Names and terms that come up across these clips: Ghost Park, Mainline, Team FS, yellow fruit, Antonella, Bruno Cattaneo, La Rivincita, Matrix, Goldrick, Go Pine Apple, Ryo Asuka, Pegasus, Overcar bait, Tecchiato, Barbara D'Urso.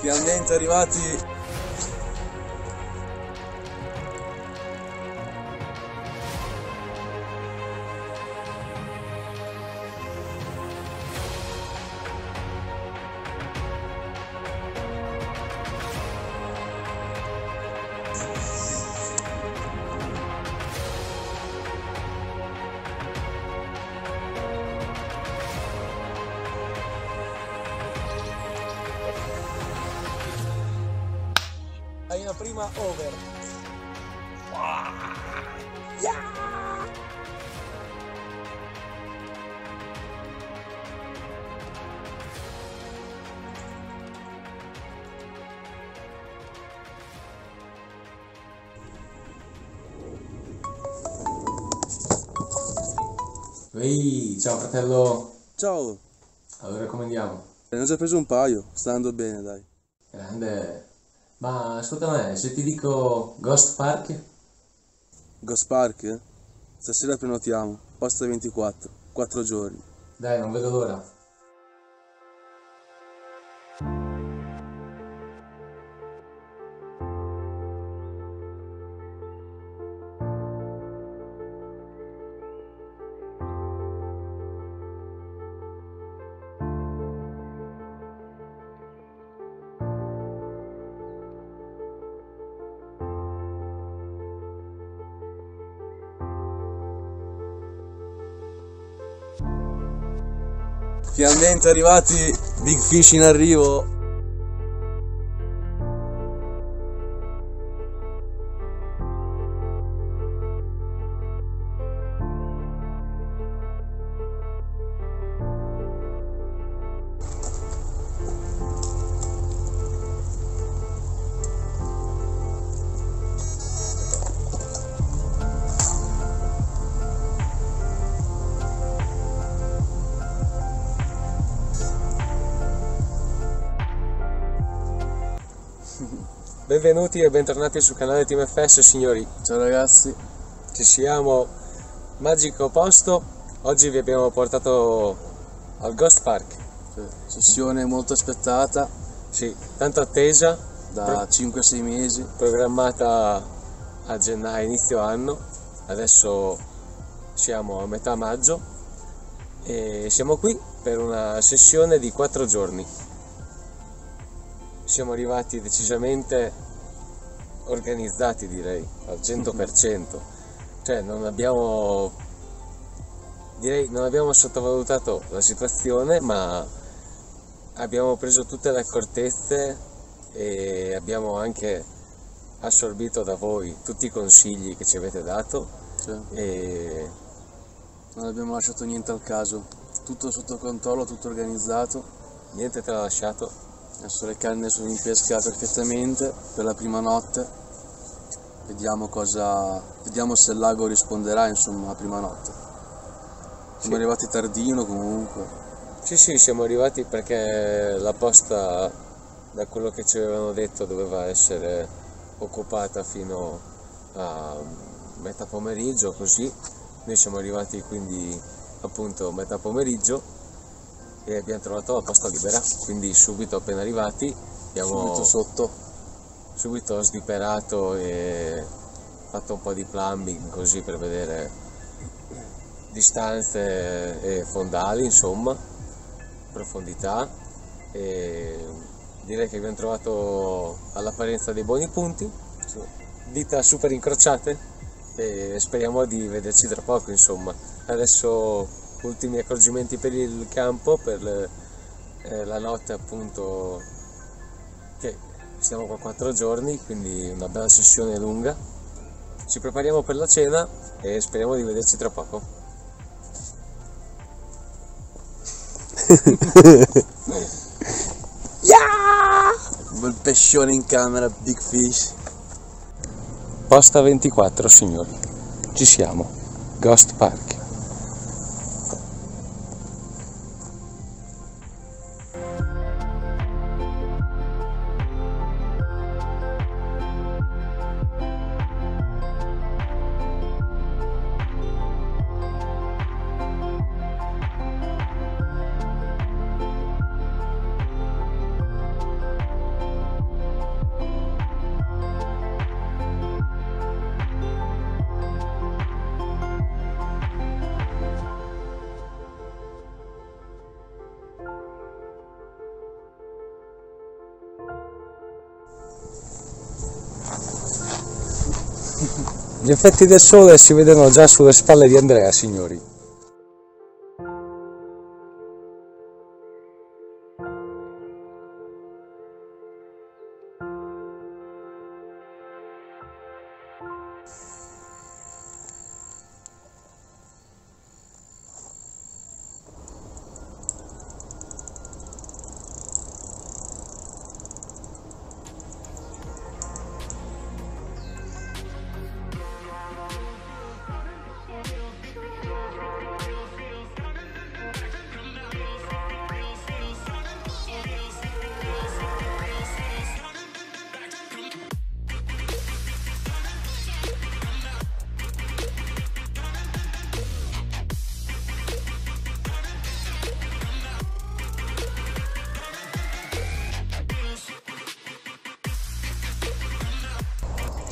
Finalmente arrivati. Hai una prima over. Yeah! Ehi, ciao fratello. Ciao. Allora come andiamo? Ne ho già preso un paio, sta andando bene, dai. Grande. Ma ascolta me, se ti dico Ghost Park? Ghost Park? Stasera prenotiamo, posta 24, 4 giorni. Dai, non vedo l'ora. Finalmente arrivati, big fish in arrivo. Benvenuti e bentornati sul canale Team FS, signori. Ciao ragazzi, ci siamo, magico posto. Oggi vi abbiamo portato al Ghost Park. Sessione molto aspettata. Sì, tanto attesa. Da 5-6 mesi. Programmata a gennaio, inizio anno. Adesso siamo a metà maggio e siamo qui per una sessione di 4 giorni. Siamo arrivati decisamente organizzati, direi, al 100%. Cioè non abbiamo sottovalutato la situazione, ma abbiamo preso tutte le accortezze e abbiamo anche assorbito da voi tutti i consigli che ci avete dato. Certo. E non abbiamo lasciato niente al caso, tutto sotto controllo, tutto organizzato, niente tralasciato. Adesso le canne sono impescate perfettamente per la prima notte, vediamo se il lago risponderà, insomma, la prima notte. Siamo arrivati tardino comunque. Sì, siamo arrivati perché la posta, da quello che ci avevano detto, doveva essere occupata fino a metà pomeriggio, così. Noi siamo arrivati quindi appunto metà pomeriggio e abbiamo trovato la posta libera, quindi subito appena arrivati abbiamo subito sdiperato e fatto un po' di plumbing, così, per vedere distanze e fondali, insomma profondità, e direi che abbiamo trovato all'apparenza dei buoni punti, dita super incrociate, e speriamo di vederci tra poco, insomma. Adesso ultimi accorgimenti per il campo, per la notte, appunto, che stiamo qua 4 giorni, quindi una bella sessione lunga. Ci prepariamo per la cena e speriamo di vederci tra poco. Yeah! Un bel pescione in camera, big fish. Posta 24, signori, ci siamo, Ghost Park. Gli effetti del sole si vedono già sulle spalle di Andrea, signori.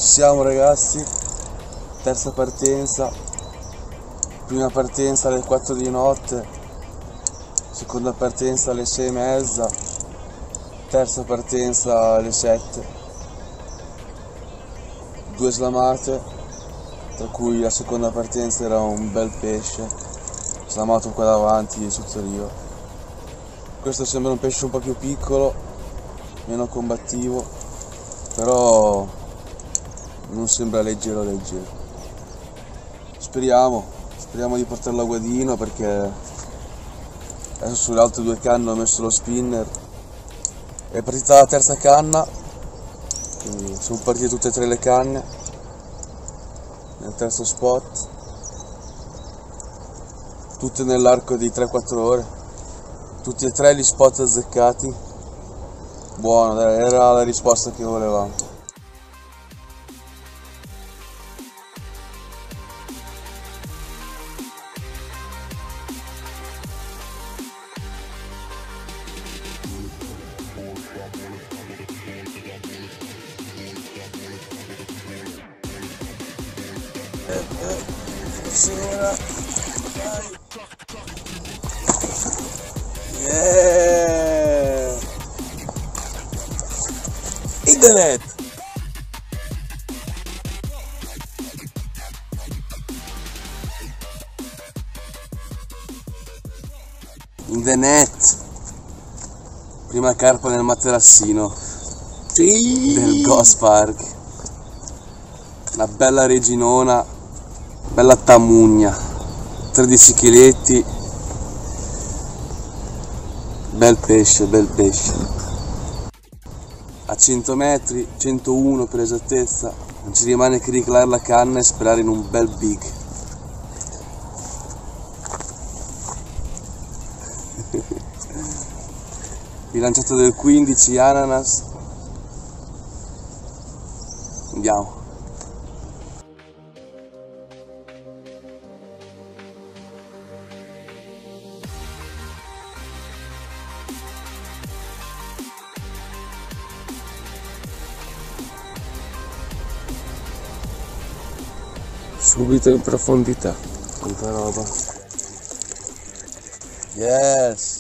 Siamo ragazzi, terza partenza, prima partenza alle 4 di notte, seconda partenza alle 6:30, terza partenza alle 7, 2 slamate, tra cui la seconda partenza era un bel pesce, slamato qua davanti sotto il rio. Questo sembra un pesce un po' più piccolo, meno combattivo, però non sembra leggero leggero. Speriamo di portarlo a guadino, perché adesso sulle altre due canne ho messo lo spinner, è partita la terza canna, quindi sono partite tutte e tre le canne nel terzo spot, tutte nell'arco di 3-4 ore, tutti e tre gli spot azzeccati. Buono, era la risposta che volevamo. Ora yeah. In the net. In the net. Prima carpa nel materassino, sì, del Ghost Park. Una bella reginona, bella tamugna, 13 chiletti, bel pesce, bel pesce. A 100 metri, 101 per esattezza, non ci rimane che ricalare la canna e sperare in un bel big. Bilanciato del 15, ananas, andiamo. Subito in profondità, tanta roba. Yes!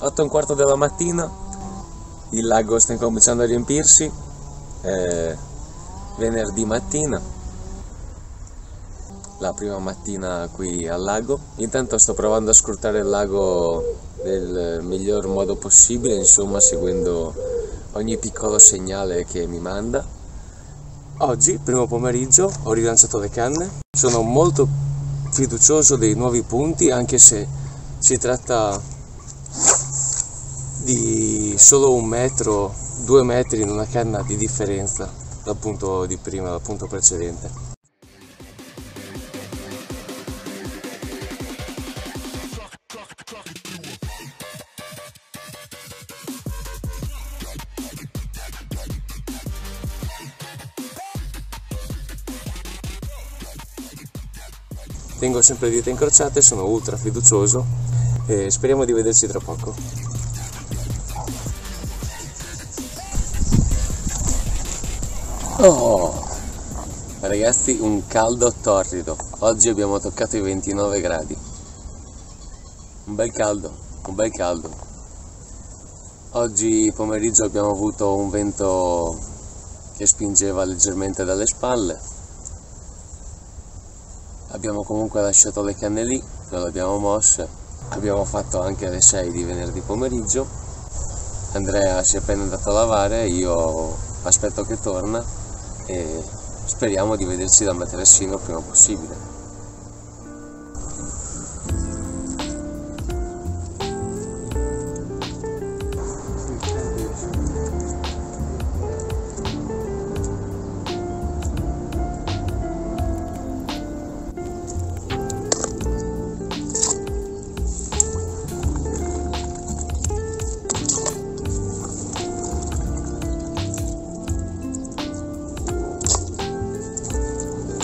8:15 della mattina, il lago sta cominciando a riempirsi, è venerdì mattina, la prima mattina qui al lago. Intanto sto provando a scrutare il lago nel miglior modo possibile, insomma seguendo ogni piccolo segnale che mi manda. Oggi, primo pomeriggio, ho rilanciato le canne, sono molto fiducioso dei nuovi punti, anche se si tratta di solo 1 metro, 2 metri in una canna di differenza dal punto di prima, dal punto precedente. Tengo sempre le dita incrociate, sono ultra fiducioso e speriamo di vederci tra poco. Oh! Ragazzi, un caldo torrido. Oggi abbiamo toccato i 29 gradi. Un bel caldo, un bel caldo. Oggi pomeriggio abbiamo avuto un vento che spingeva leggermente dalle spalle. abbiamo comunque lasciato le canne lì, non le abbiamo mosse, abbiamo fatto anche le 6 di venerdì pomeriggio. Andrea si è appena andato a lavare, io aspetto che torna e speriamo di vederci da Materassino prima possibile.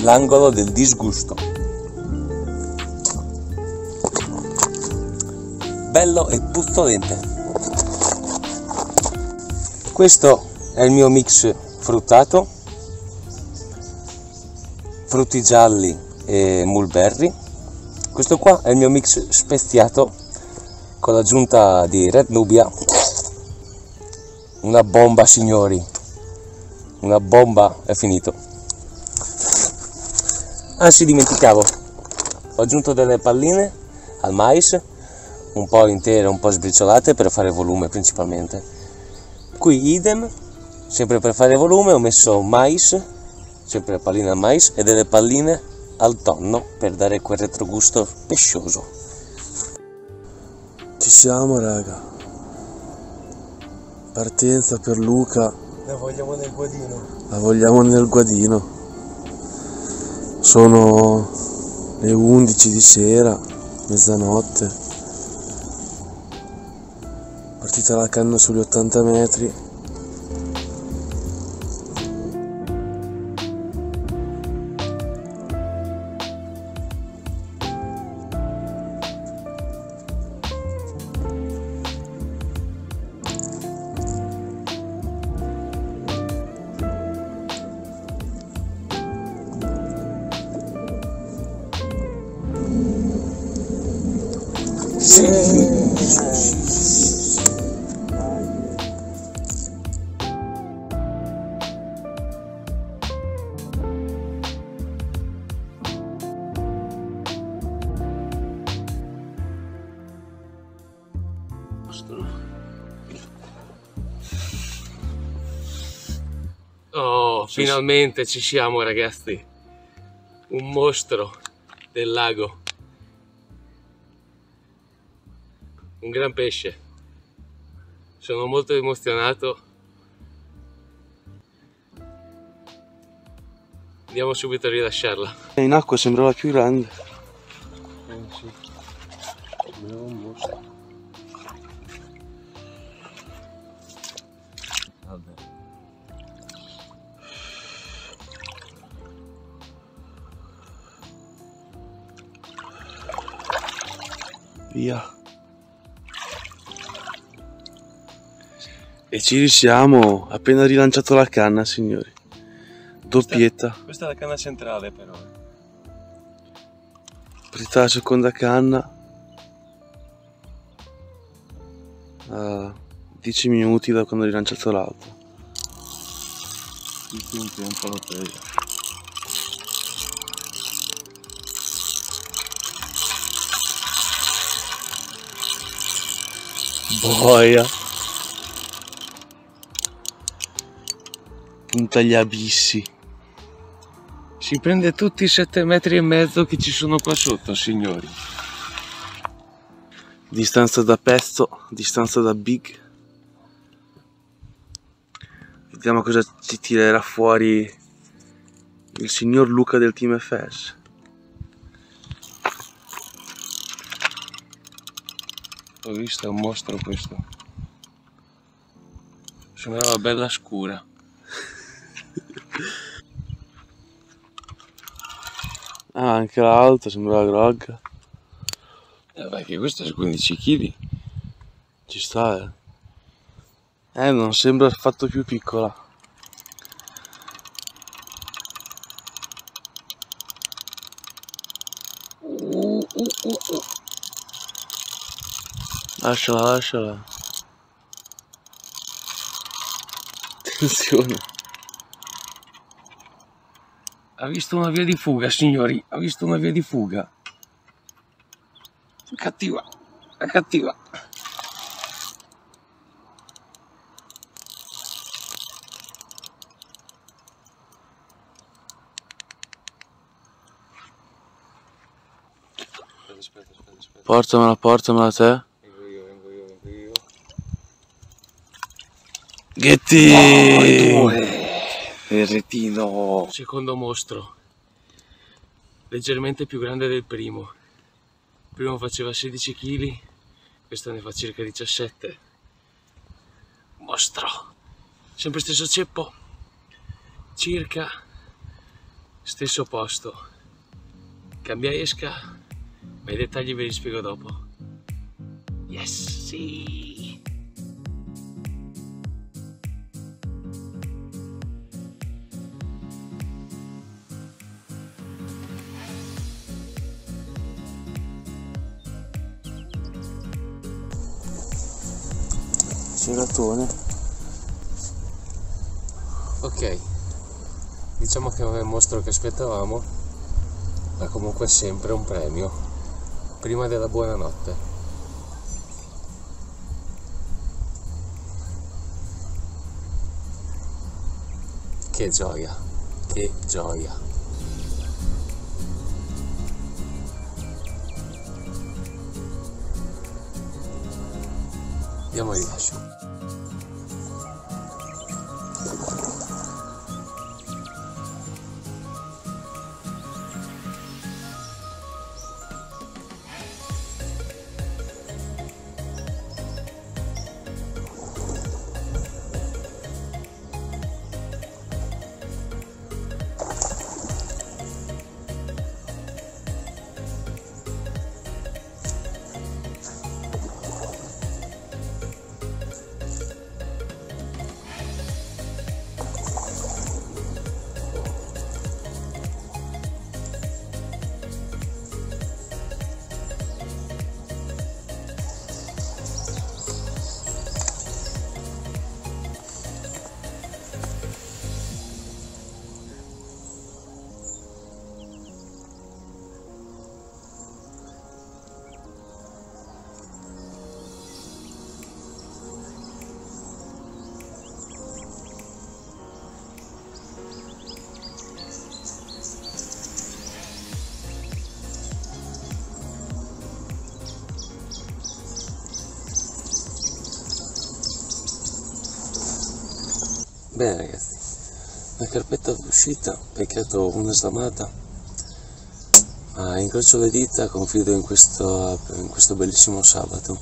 L'angolo del disgusto, bello e puzzolente. Questo è il mio mix fruttato, frutti gialli e mulberry. Questo qua è il mio mix speziato con l'aggiunta di Red Nubia, una bomba signori, una bomba. È finito. Ah sì, dimenticavo, ho aggiunto delle palline al mais, un po' intere, un po' sbriciolate per fare volume principalmente. Qui idem, sempre per fare volume ho messo mais, sempre palline al mais e delle palline al tonno per dare quel retrogusto pescioso. Ci siamo raga, partenza per Luca, la vogliamo nel guadino, la vogliamo nel guadino. Sono le 11 di sera, mezzanotte, partita la canna sugli 80 metri. Oh, finalmente ci siamo ragazzi, un mostro del lago, un gran pesce, sono molto emozionato, andiamo subito a rilasciarla. In acqua sembrava più grande. Sì. Sembrava un mostro. Via. E ci risiamo, appena rilanciato la canna signori, doppietta. Questa è la canna centrale però. Preta la seconda canna a 10 minuti da quando ho rilanciato l'altra. Il tempo lo prego. Boia, punta agli abissi. Si prende tutti i 7,5 metri che ci sono qua sotto signori. Distanza da pezzo, distanza da big. Vediamo cosa ci tirerà fuori il signor Luca del Team FS. Ho visto, è un mostro questo. Sembrava bella scura. Ah, anche l'altro sembrava grogga. Vabbè, che questo è 15 kg. Ci sta, eh. Non sembra affatto più piccola. Lasciala, lasciala. Attenzione. Ha visto una via di fuga, signori. Ha visto una via di fuga. È cattiva. È cattiva. Aspetta. Portamela te. Vengo io. Ghetti! Oh, i due. Il retino. Secondo mostro, leggermente più grande del primo. Il primo faceva 16 kg, questo ne fa circa 17. Mostro, sempre stesso ceppo, circa stesso posto. Cambia esca, ma i dettagli ve li spiego dopo. Yes, sì. Gelatone. Ok, diciamo che non è il mostro che aspettavamo, ma comunque è sempre un premio prima della buonanotte. Che gioia, che gioia. Andiamo a rilascio. Bene ragazzi, la carpetta è uscita, peccato una slamata, ma incrocio le dita, confido in questo bellissimo sabato.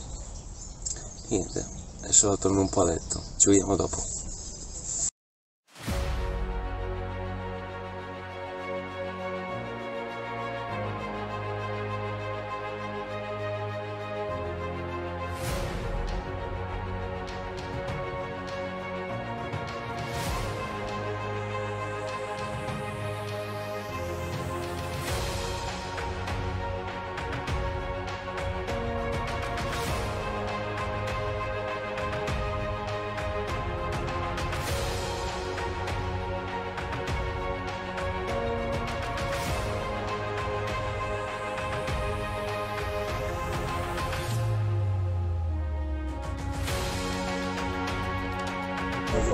Niente, adesso torno un po' a letto, ci vediamo dopo.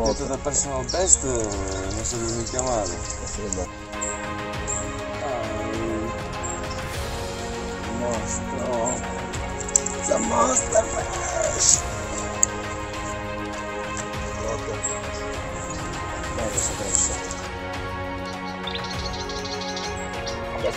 Detto da personal best non so come chiamare. Mostro. The Monster Bash. Yes.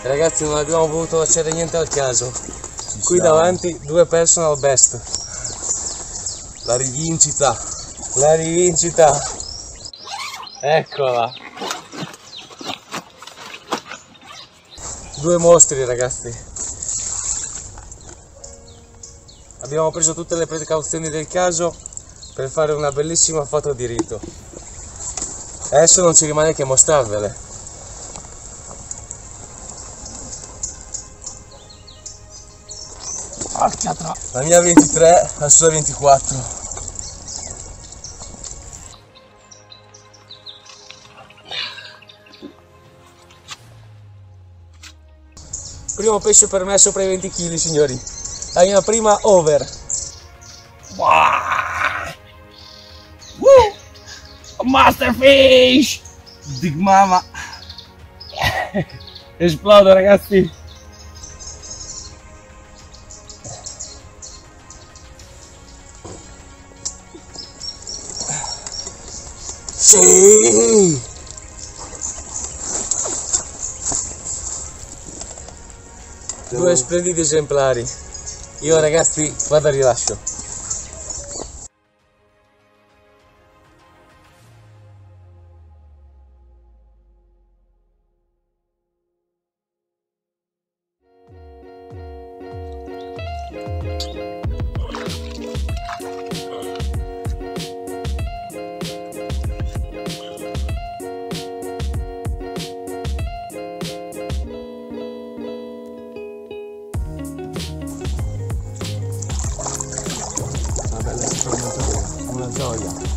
Ragazzi, non abbiamo voluto lasciare niente al caso. Qui davanti due personal best. La rivincita. Eccola. Due mostri ragazzi. Abbiamo preso tutte le precauzioni del caso per fare una bellissima foto di rito. Adesso non ci rimane che mostrarvele. Porca tra. La mia 23, la sua 24. Primo pesce per me sopra i 20 kg, signori. La mia prima over. Masterfish! Big Mama! Esplodo, ragazzi! Sì! Due splendidi esemplari. Io, ragazzi, vado a rilascio.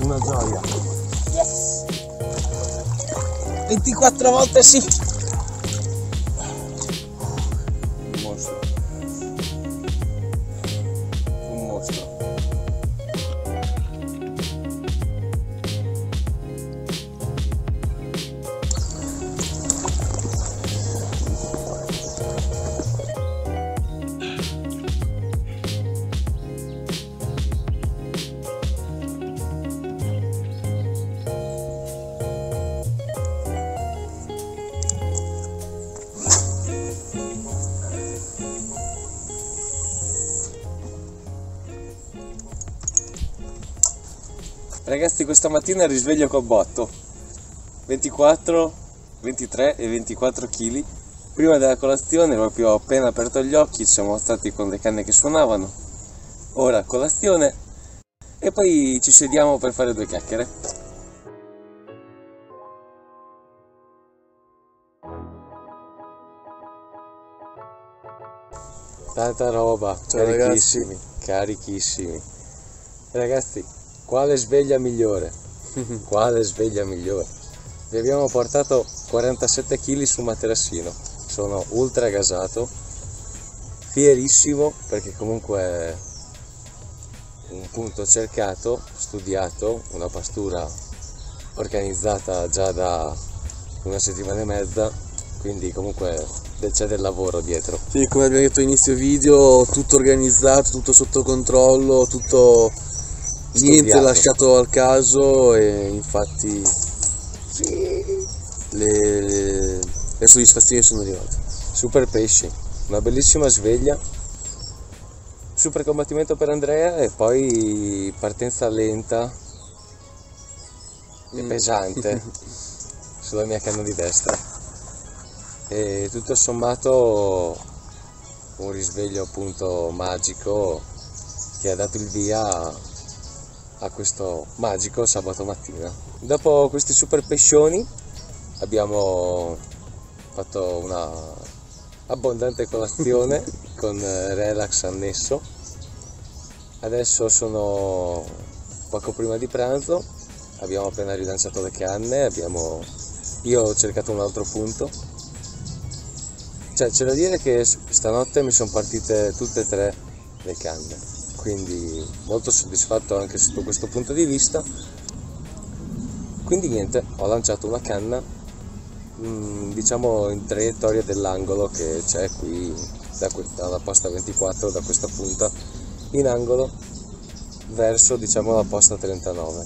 Una gioia, yes! 24 volte sì! Un mostro. Ragazzi, questa mattina risveglio col botto, 24, 23 e 24 kg. Prima della colazione, proprio appena aperto gli occhi, siamo stati con le canne che suonavano. Ora colazione e poi ci sediamo per fare due chiacchiere. Tanta roba, ciao, carichissimi, ragazzi. Carichissimi. Ragazzi, quale sveglia migliore? Quale sveglia migliore? Vi abbiamo portato 47 kg su materassino. Sono ultra gasato, fierissimo, perché comunque è un punto cercato, studiato, una pastura organizzata già da una settimana e mezza, quindi comunque c'è del lavoro dietro. Sì, come abbiamo detto all'inizio video, tutto organizzato, tutto sotto controllo, tutto... Studiato. Niente lasciato al caso, e infatti sì, le soddisfazioni sono arrivate. Super pesci, una bellissima sveglia, super combattimento per Andrea e poi partenza lenta e pesante sulla mia canna di destra. E tutto sommato un risveglio appunto magico che ha dato il via a questo magico sabato mattina. Dopo questi super pescioni abbiamo fatto una abbondante colazione con relax annesso. Adesso sono poco prima di pranzo, abbiamo appena rilanciato le canne, io ho cercato un altro punto. Cioè, c'è da dire che stanotte mi sono partite tutte e tre le canne, quindi molto soddisfatto anche sotto questo punto di vista. Quindi niente, ho lanciato una canna diciamo in traiettoria dell'angolo che c'è qui dalla posta 24, da questa punta in angolo verso diciamo la posta 39.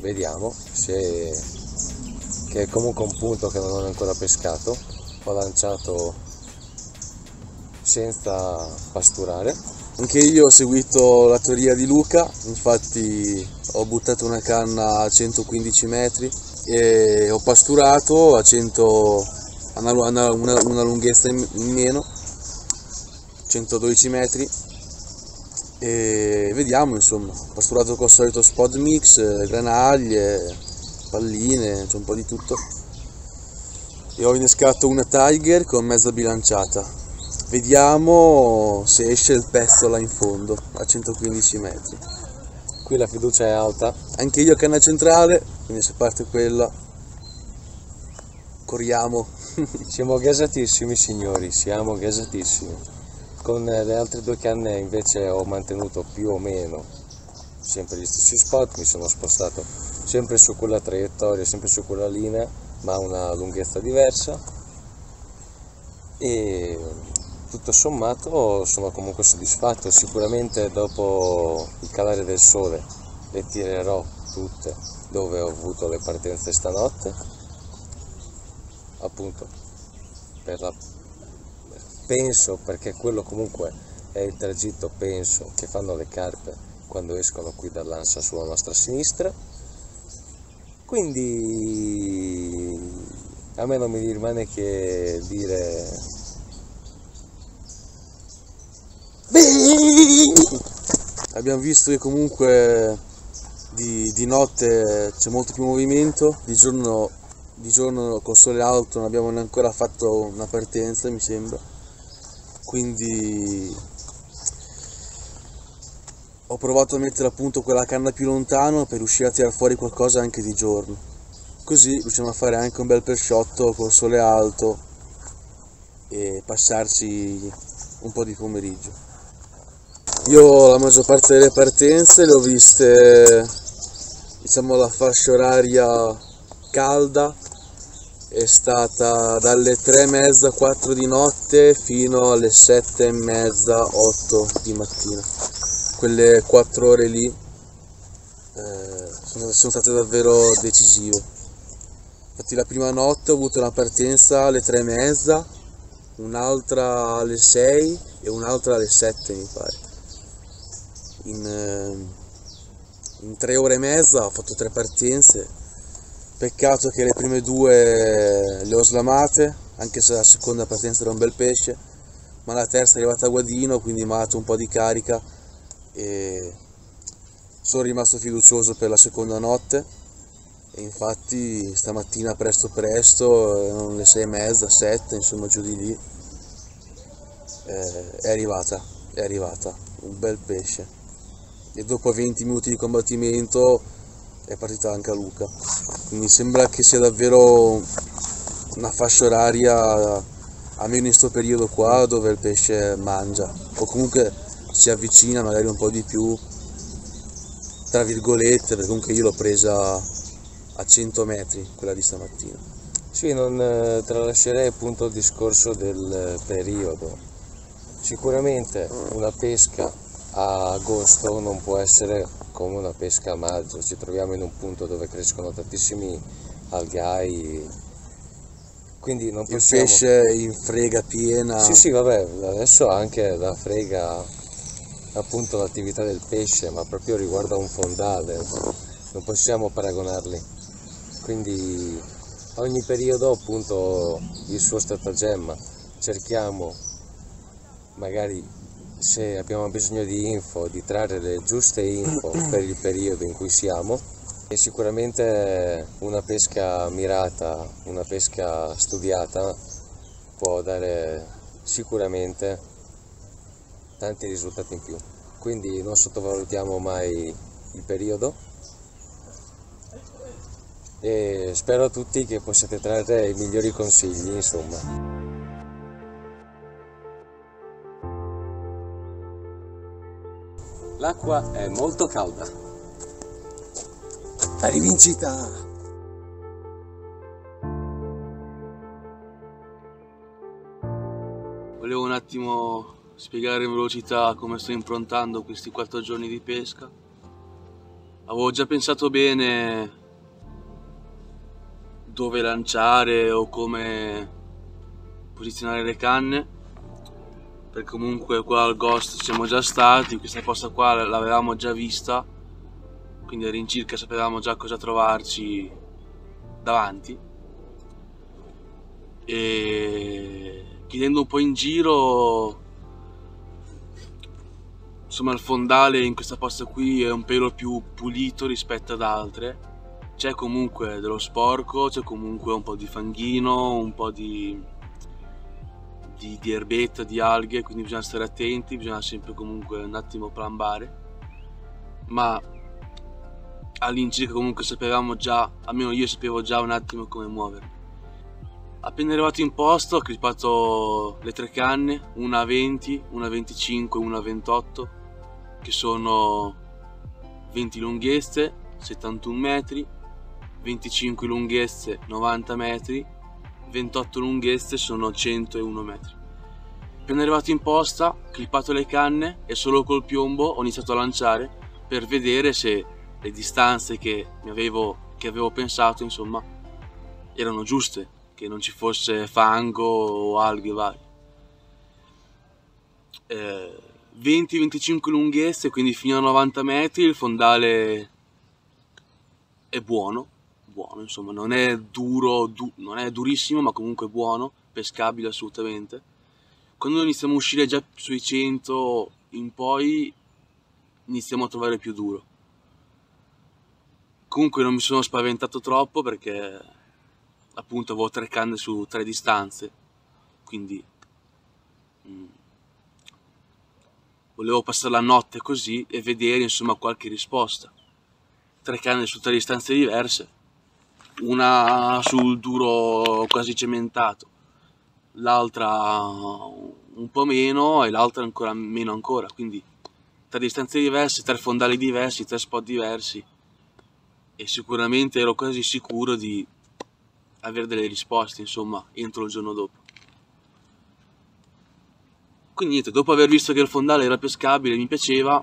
Vediamo se, che è comunque un punto che non ho ancora pescato. Ho lanciato senza pasturare. Anche io ho seguito la teoria di Luca, infatti ho buttato una canna a 115 metri e ho pasturato a una lunghezza in meno, 112 metri, e vediamo insomma, ho pasturato col solito spot mix, granaglie, palline, c'è un po' di tutto, e ho innescato una Tiger con mezza bilanciata. Vediamo se esce il pezzo là in fondo, a 115 metri. Qui la fiducia è alta. Anche io canna centrale, quindi se parte quella, corriamo. Siamo gasatissimi signori, siamo gasatissimi. Con le altre due canne invece ho mantenuto più o meno sempre gli stessi spot, mi sono spostato sempre su quella traiettoria, sempre su quella linea, ma una lunghezza diversa. E tutto sommato sono comunque soddisfatto. Sicuramente dopo il calare del sole le tirerò tutte dove ho avuto le partenze stanotte, appunto per la... penso, perché quello comunque è il tragitto, penso, che fanno le carpe quando escono qui dall'ansa sulla nostra sinistra. Quindi a me non mi rimane che dire abbiamo visto che comunque di notte c'è molto più movimento, di giorno con sole alto non abbiamo neanche ancora fatto una partenza, mi sembra. Quindi ho provato a mettere appunto quella canna più lontano per riuscire a tirar fuori qualcosa anche di giorno, così riusciamo a fare anche un bel pesciotto col sole alto e passarci un po' di pomeriggio. Io la maggior parte delle partenze le ho viste, diciamo, la fascia oraria calda è stata dalle 3:30, 4 di notte fino alle 7:30, 8 di mattina. Quelle 4 ore lì sono state davvero decisive. Infatti la prima notte ho avuto una partenza alle 3:30, un'altra alle 6 e un'altra alle 7 mi pare. In 3 ore e mezza ho fatto 3 partenze. Peccato che le prime 2 le ho slamate, anche se la seconda partenza era un bel pesce, ma la terza è arrivata a guadino, quindi mi ha dato un po' di carica e sono rimasto fiducioso per la seconda notte. E infatti stamattina presto presto, non le 6:30, 7, insomma giù di lì, è arrivata un bel pesce. E dopo 20 minuti di combattimento è partita anche a Luca. Mi sembra che sia davvero una fascia oraria, almeno in questo periodo qua, dove il pesce mangia o comunque si avvicina magari un po' di più, tra virgolette, perché comunque io l'ho presa a 100 metri quella di stamattina. Sì, non tralascerei appunto il discorso del periodo. Sicuramente una pesca a agosto non può essere come una pesca a maggio. Ci troviamo in un punto dove crescono tantissimi algai, quindi non possiamo... Il pesce in frega piena. Sì, vabbè, adesso anche la frega, appunto l'attività del pesce, ma proprio riguardo a un fondale, non possiamo paragonarli. Quindi ogni periodo appunto il suo stratagemma. Cerchiamo, magari se abbiamo bisogno di info, di trarre le giuste info per il periodo in cui siamo. E sicuramente una pesca mirata, una pesca studiata può dare sicuramente tanti risultati in più. Quindi non sottovalutiamo mai il periodo e spero a tutti che possiate trarre i migliori consigli, insomma. L'acqua è molto calda. La rivincita! Volevo un attimo spiegare in velocità come sto improntando questi 4 giorni di pesca. Avevo già pensato bene dove lanciare o come posizionare le canne, perché comunque qua al Ghost siamo già stati, questa posta qua l'avevamo già vista, quindi all'incirca sapevamo già cosa trovarci davanti. E chiedendo un po' in giro, insomma, il fondale in questa posta qui è un pelo più pulito rispetto ad altre. C'è comunque dello sporco, c'è comunque un po' di fanghino, un po' di di erbetta, di alghe, quindi bisogna stare attenti, bisogna sempre comunque un attimo plambare, ma all'incirca comunque sapevamo già, almeno io sapevo già un attimo come muovermi. Appena arrivato in posto ho clippato le tre canne, una a 20, una a 25 e una a 28, che sono 20 lunghezze, 71 metri, 25 lunghezze, 90 metri, 28 lunghezze sono 101 metri. Appena arrivato in posta ho clippato le canne e solo col piombo ho iniziato a lanciare per vedere se le distanze che avevo pensato, insomma, erano giuste, che non ci fosse fango o alghe varie. 20-25 lunghezze, quindi fino a 90 metri il fondale è buono, insomma, non è duro, non è durissimo, ma comunque buono, pescabile assolutamente. Quando iniziamo a uscire già sui 100 in poi iniziamo a trovare più duro. Comunque non mi sono spaventato troppo perché appunto avevo tre canne su tre distanze, quindi volevo passare la notte così e vedere, insomma, qualche risposta. Tre canne su tre distanze diverse, una sul duro quasi cementato, l'altra un po' meno e l'altra ancora meno ancora, quindi tre distanze diverse, tre fondali diversi, tre spot diversi, e sicuramente ero quasi sicuro di avere delle risposte, insomma, entro il giorno dopo. Quindi niente, dopo aver visto che il fondale era pescabile e mi piaceva,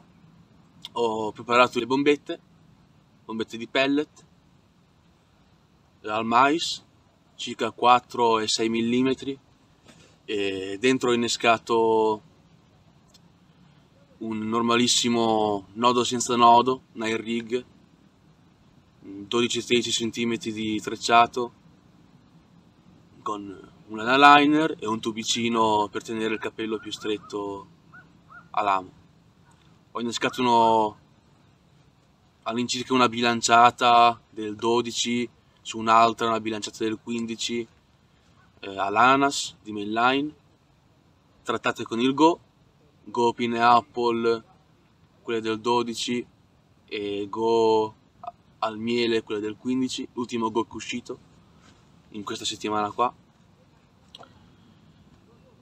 ho preparato le bombette di pellet al mais, circa 4 e 6 mm, e dentro ho innescato un normalissimo nodo senza nodo, nine rig, 12-13 cm di trecciato, con un analiner e un tubicino per tenere il capello più stretto all'amo. Ho innescato all'incirca una bilanciata del 12, su un'altra una bilanciata del 15 all'ANAS di Mainline, trattate con il Go Pine Apple, quelle del 12, e Go al miele, quella del 15, l'ultimo Go che è uscito in questa settimana qua.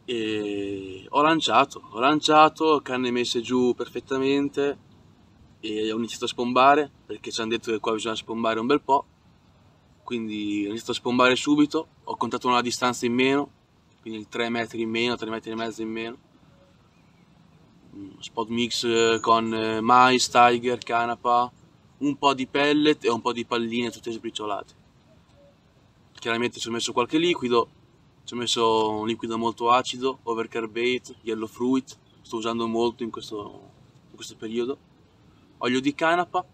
E ho lanciato, canne messe giù perfettamente, e ho iniziato a spombare perché ci hanno detto che qua bisogna spombare un bel po', quindi ho iniziato a spombare subito. Ho contato una distanza in meno, quindi 3 metri in meno, 3 metri e mezzo in meno, spot mix con mais, tiger, canapa, un po' di pellet e un po' di palline tutte sbriciolate. Chiaramente ci ho messo qualche liquido, ci ho messo un liquido molto acido, Overcar bait, yellow fruit, sto usando molto in questo periodo, olio di canapa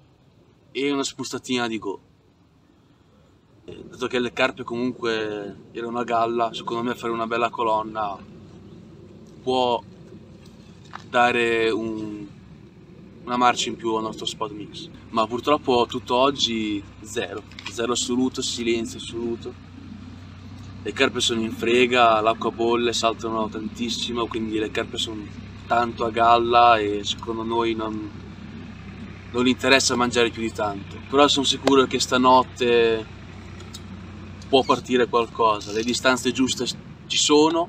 e una spustatina di Go. Dato che le carpe comunque erano a galla, secondo me fare una bella colonna può dare una marcia in più al nostro spot mix, ma purtroppo tutt'oggi zero assoluto, silenzio assoluto. Le carpe sono in frega, l'acqua bolle, saltano tantissimo, quindi le carpe sono tanto a galla e secondo noi non interessa mangiare più di tanto. Però sono sicuro che stanotte può partire qualcosa, le distanze giuste ci sono,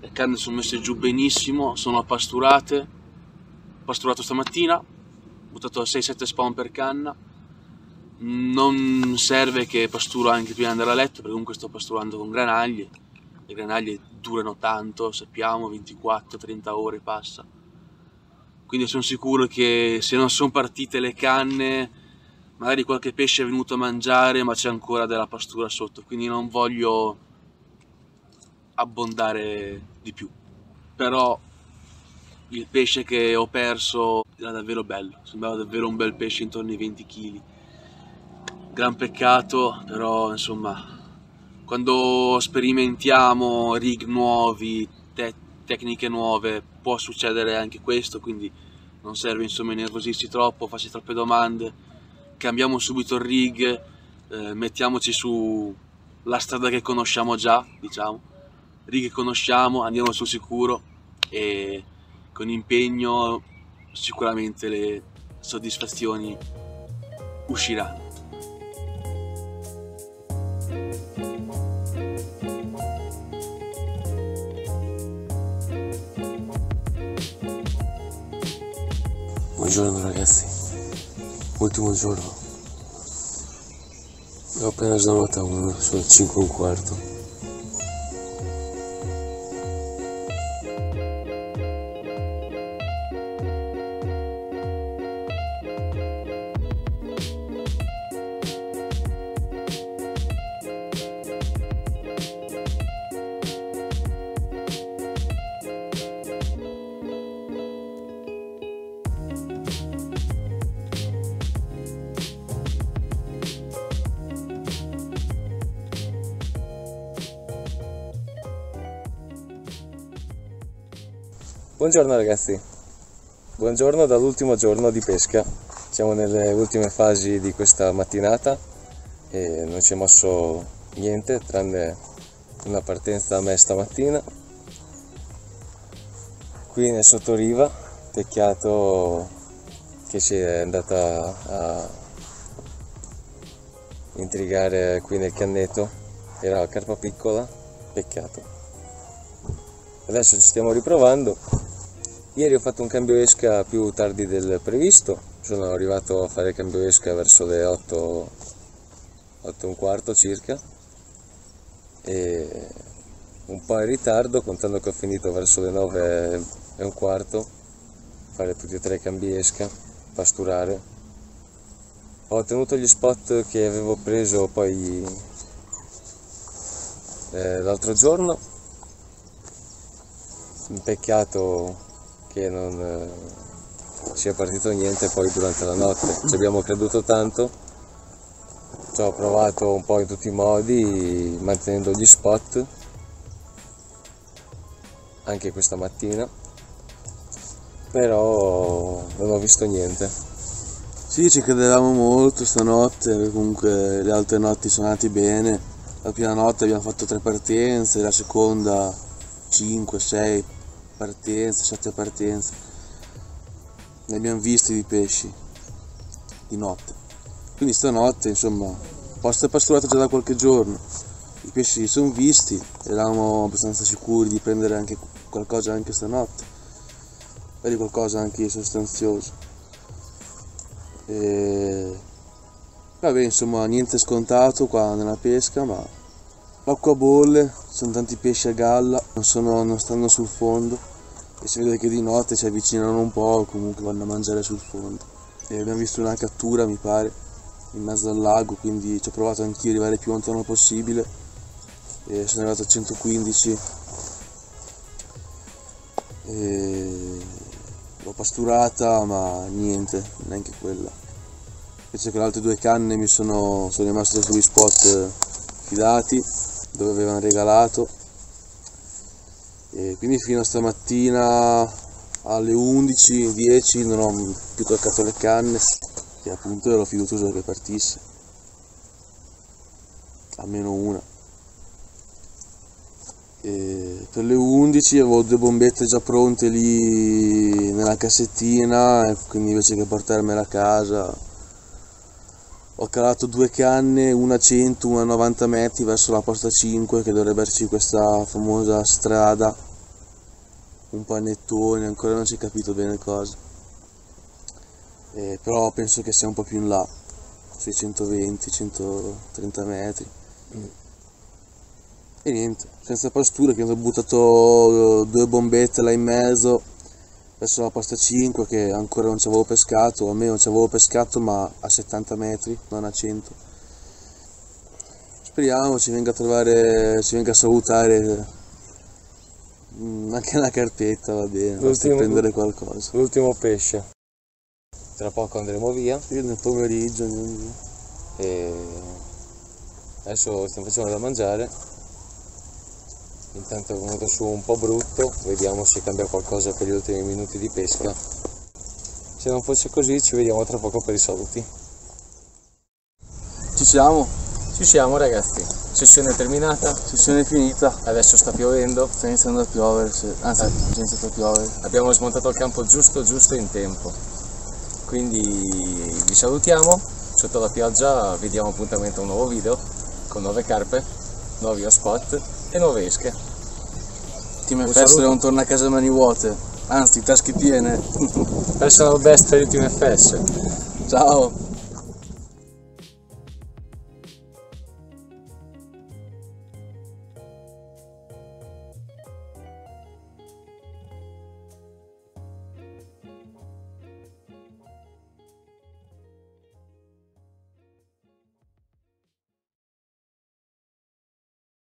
le carne sono messe giù benissimo, sono appasturate. Ho pasturato stamattina, ho buttato 6-7 spawn per canna, non serve che pasturo anche prima di andare a letto perché comunque sto pasturando con granaglie, le granaglie durano tanto, sappiamo, 24-30 ore passa, quindi sono sicuro che se non sono partite le canne magari qualche pesce è venuto a mangiare ma c'è ancora della pastura sotto, quindi non voglio abbondare di più, però il pesce che ho perso era davvero bello, sembrava davvero un bel pesce intorno ai 20 kg. Gran peccato, però insomma, quando sperimentiamo rig nuovi, tecniche nuove, può succedere anche questo, quindi non serve, insomma, innervosirsi troppo, farsi troppe domande. Cambiamo subito il rig, mettiamoci sulla strada che conosciamo già, diciamo, righe conosciamo, andiamo sul sicuro e con impegno sicuramente le soddisfazioni usciranno. Buongiorno ragazzi, ultimo giorno, ho appena sdormata una, sono 5:15. Buongiorno ragazzi, buongiorno dall'ultimo giorno di pesca, siamo nelle ultime fasi di questa mattinata e non ci è mosso niente tranne una partenza a me stamattina. Qui nel sottoriva, Tecchiato che si è andata a intrigare qui nel canneto, era carpa piccola, peccato. Adesso ci stiamo riprovando. Ieri ho fatto un cambio esca più tardi del previsto, sono arrivato a fare il cambio esca verso le 8:15 circa, e un po' in ritardo contando che ho finito verso le 9:15 fare tutti e tre i cambi esca, pasturare. Ho ottenuto gli spot che avevo preso poi l'altro giorno. Peccato che non sia partito niente poi durante la notte, ci abbiamo creduto tanto, ci ho provato un po' in tutti i modi mantenendo gli spot anche questa mattina, però non ho visto niente. Sì, ci credevamo molto stanotte perché comunque le altre notti sono andate bene. La prima notte abbiamo fatto 3 partenze, la seconda 5, 6 partenze, 7 partenze, ne abbiamo visti di pesci di notte, quindi stanotte insomma posto è pasturato già da qualche giorno, i pesci sono visti, eravamo abbastanza sicuri di prendere anche qualcosa anche stanotte, magari qualcosa anche sostanzioso e... vabbè insomma niente scontato qua nella pesca, ma l'acqua bolle, sono tanti pesci a galla, non stanno sul fondo e si vede che di notte si avvicinano un po', comunque vanno a mangiare sul fondo. E abbiamo visto una cattura mi pare in mezzo al lago, quindi ci ho provato anch'io ad arrivare più lontano possibile e sono arrivato a 115 e... l'ho pasturata ma niente, neanche quella. Invece con le altre 2 canne mi sono rimasto sugli spot fidati dove avevano regalato, e quindi fino a stamattina alle 11:10 non ho più toccato le canne e appunto ero fiducioso che partisse almeno una, e per le 11 avevo 2 bombette già pronte lì nella cassettina, e quindi invece che portarmela a casa ho calato 2 canne, una 100, una 90 metri verso la posta 5 che dovrebbe esserci questa famosa strada, un panettone, ancora non si è capito bene cosa, però penso che sia un po' più in là, sui 120-130 metri. E niente, senza pastura, che ho buttato 2 bombette là in mezzo verso la posta 5 che ancora non ci avevo pescato, almeno ci avevo pescato ma a 70 metri, non a 100. Speriamo ci venga a trovare, ci venga a salutare anche una carpetta, va bene, basta prendere qualcosa. L'ultimo pesce, tra poco andremo via. Io nel pomeriggio e adesso stiamo facendo da mangiare. Intanto è venuto su un po' brutto, vediamo se cambia qualcosa per gli ultimi minuti di pesca. Se non fosse così ci vediamo tra poco per i saluti. Ci siamo ragazzi, Sessione terminata? Sessione finita. Adesso sta piovendo. Sta iniziando a piovere, sì. Anzi, sta iniziando a piovere. Abbiamo smontato il campo giusto in tempo. Quindi vi salutiamo. Sotto la pioggia vi diamo appuntamento a un nuovo video con nuove carpe, nuovi hotspot e nuove esche. Team FS non torna a casa a mani vuote, anzi tasche piene. Personal best di Team FS. Ciao!